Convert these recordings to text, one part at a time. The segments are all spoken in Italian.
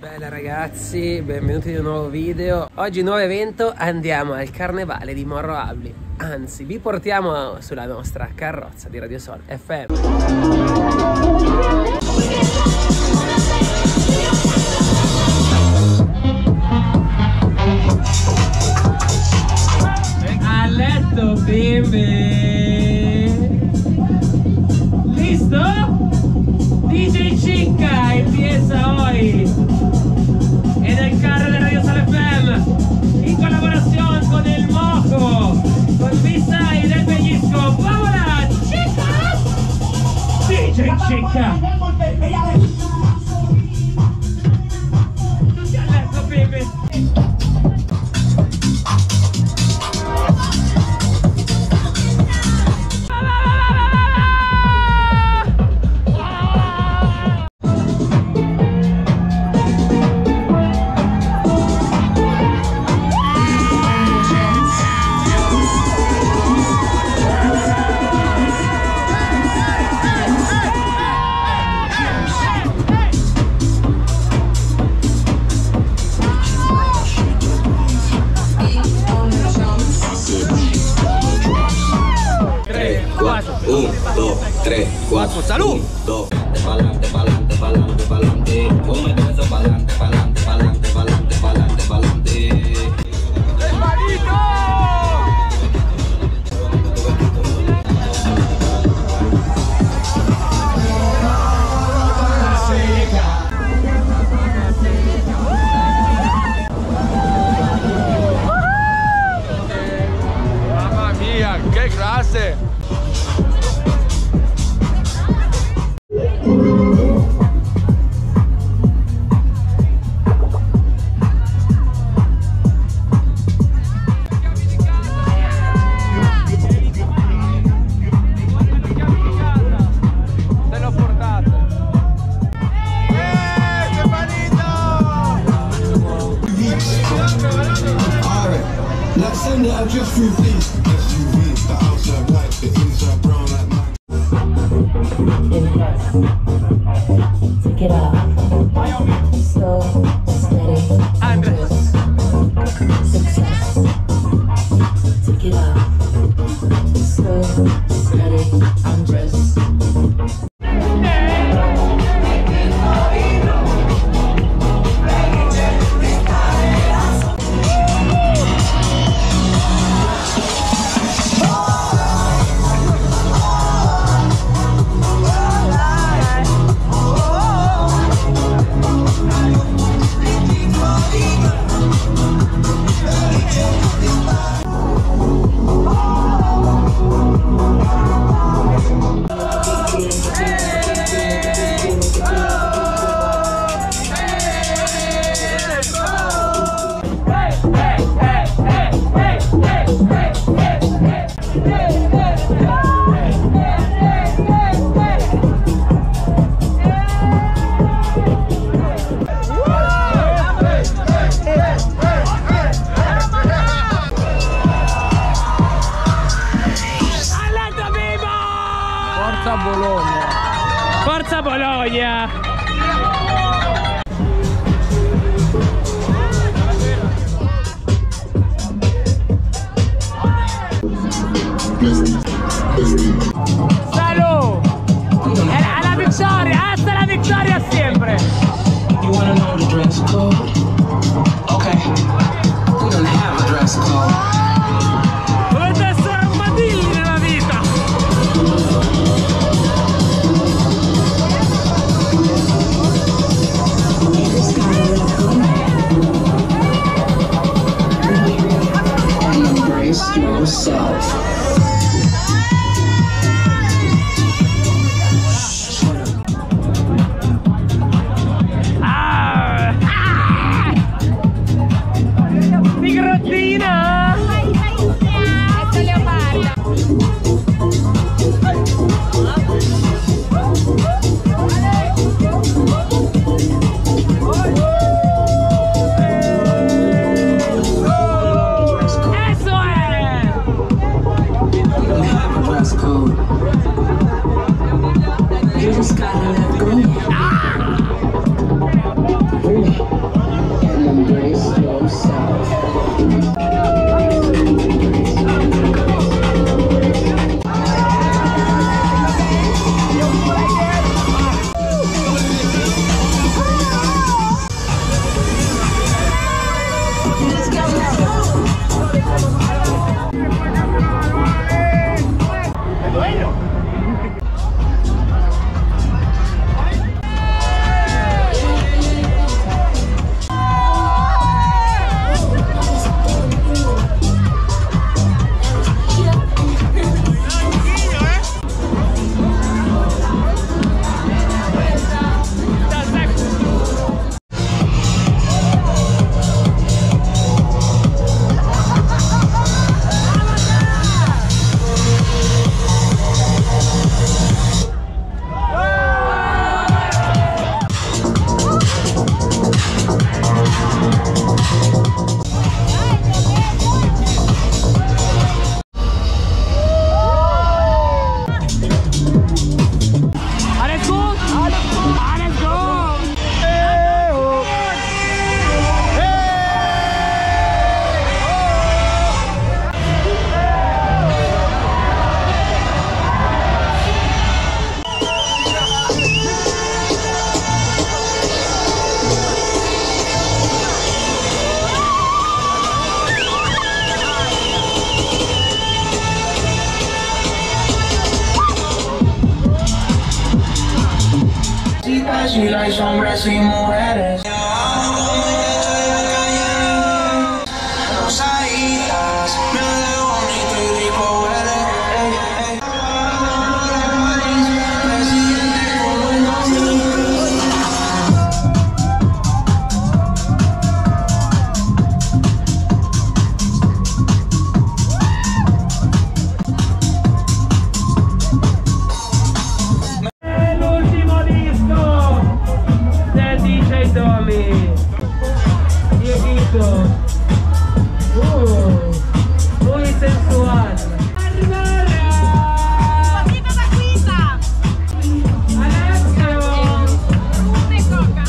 Bella ragazzi, benvenuti in un nuovo video. Oggi nuovo evento, andiamo al carnevale di Morro Jable. Anzi, vi portiamo sulla nostra carrozza di Radio Sol FM. Listo? DJ Cicca empieza hoy en el carro de Radio Sol FM en colaboración con el Mojo, con Misa y del Pellizco. ¡Vámonos, chicas! DJ Cicca. Salud. Pa'lante, pa'lante, pa'lante, pa'lante. Come danza pa'lante, pa'lante, pa'lante, pa'lante, pa'lante, pa'lante. ¡El marito! Mamma mia, che classe! Forza Bologna! Salud! Alla vittoria! Hasta la vittoria sempre! You wanna know the dress code? Okay. We don't have a dress code. hombres y like hombres y mujeres. Rosaditas, me veo bonito y rico huele. Presidente como el domingo. È l'ultimo disco del DJ Tommy. Dieguito. Muy sensual. Barbara. Così da quinta. Alessio. Rum e coca.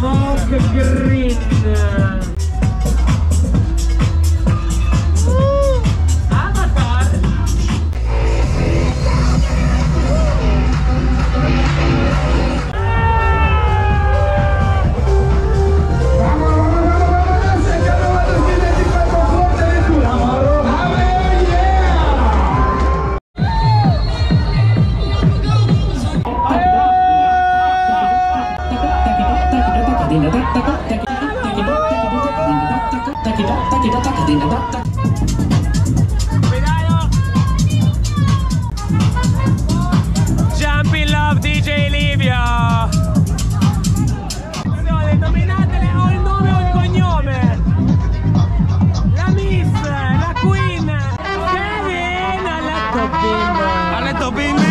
Mock green. Avatar. Jumping Love DJ Livia. No, le nominatele, ho il nome o il cognome. La Miss, la Queen, Kevin, ha letto bimbi. Ha letto bimbi? DJ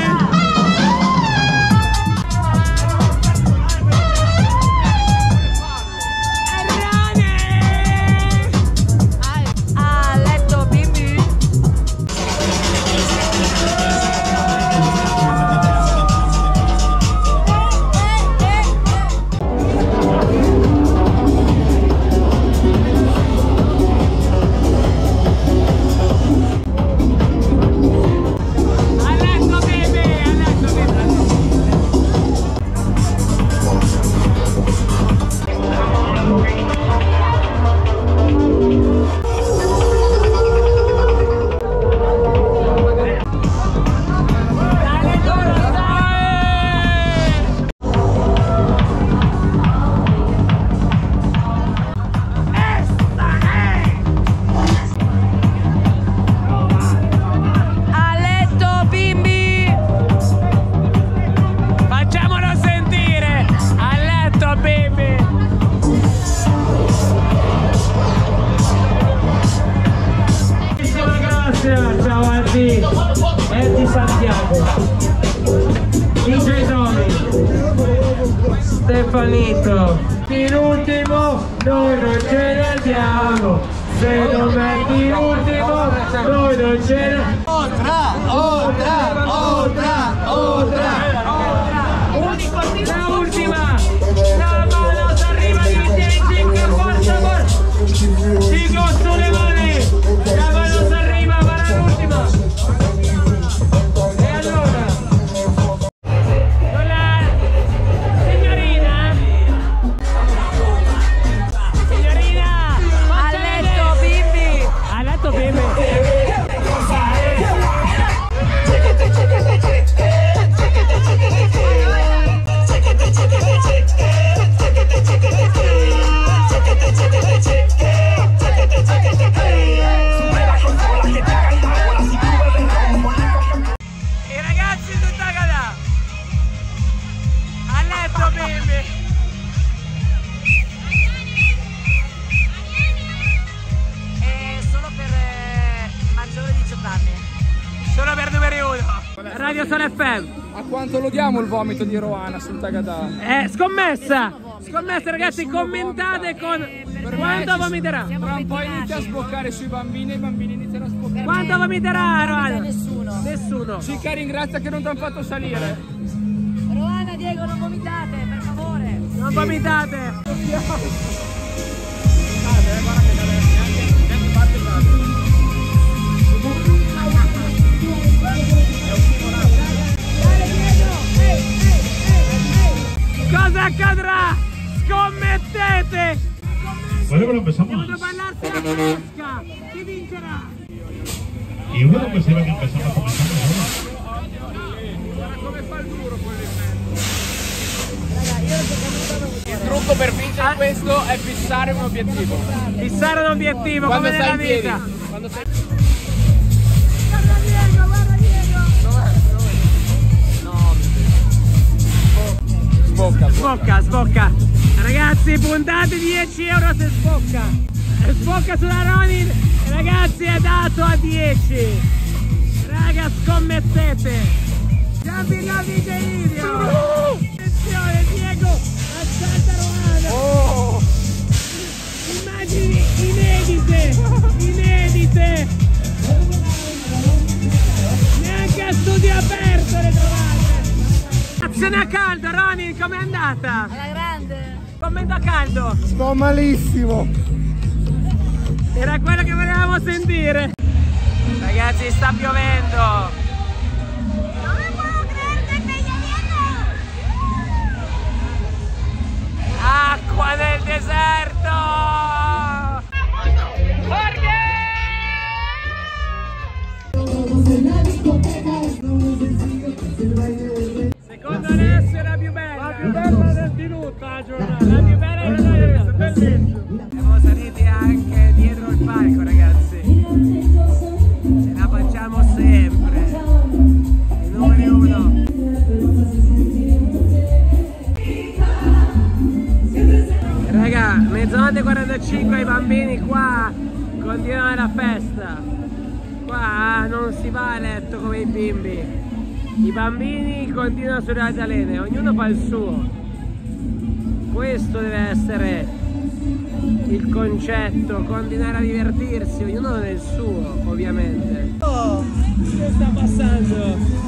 Tommy Stefanito. Per ultimo noi non ce ne andiamo. Se non metti l'ultimo noi non ce ne andiamo. Otra. La ultima. La mano arriva di DJ che porta porta. Dico sulle mani. La mano arriva per l'ultima. Radio Sol FM. A quanto lo diamo il vomito di Roana sul Tagadà? Scommessa! Scommessa ragazzi, commentate con quanto vomiterà. Tra un po' inizia a sbloccare sui bambini e i bambini iniziano a sbloccare. Quanto vomiterà Roana? Nessuno. Cica ringrazia che non ti hanno fatto salire. Roana, Diego, non vomitate, per favore. Non vomitate. Cosa accadrà? Scommettete! Cuando ballarse la pesca, chi vincerà? Y uno pensaba que empezaba a comenzar mejor. bel duro quello in mezzo. Il trucco per vincere questo è fissare un obiettivo. Fissare un obiettivo quando come nella vita. Quando sei in piedi. Guarda Diego, Sbocca, sbocca, sbocca. Ragazzi, puntate 10 euro se sbocca. Sbocca sulla Ronin, ragazzi, è dato a 10. Raga, scommettete. Giambi la DJ Livio. Attenzione Diego, assalta Romano. Oh. Immagini inedite, inedite. Neanche a studio aperto le trovate. Azione a caldo, Ronin, com'è andata? Alla grande! Commento a caldo! Sto malissimo! Era quello che volevamo sentire! Ragazzi, sta piovendo! Non puedo creer che sta piovendo! Acqua del deserto! Jorge! Secondo Alessio è la più bella del minuto la giornata, la più bella è la bellissima. Siamo saliti anche dietro il palco, ragazzi, ce la facciamo sempre, il numero uno. Raga, mezzanotte e 45, i bambini qua continuano la festa, qua non si va a letto come i bimbi. I bambini continuano sulle altalene, ognuno fa il suo. Questo deve essere il concetto, continuare a divertirsi, ognuno nel suo, ovviamente. Oh, che sta passando?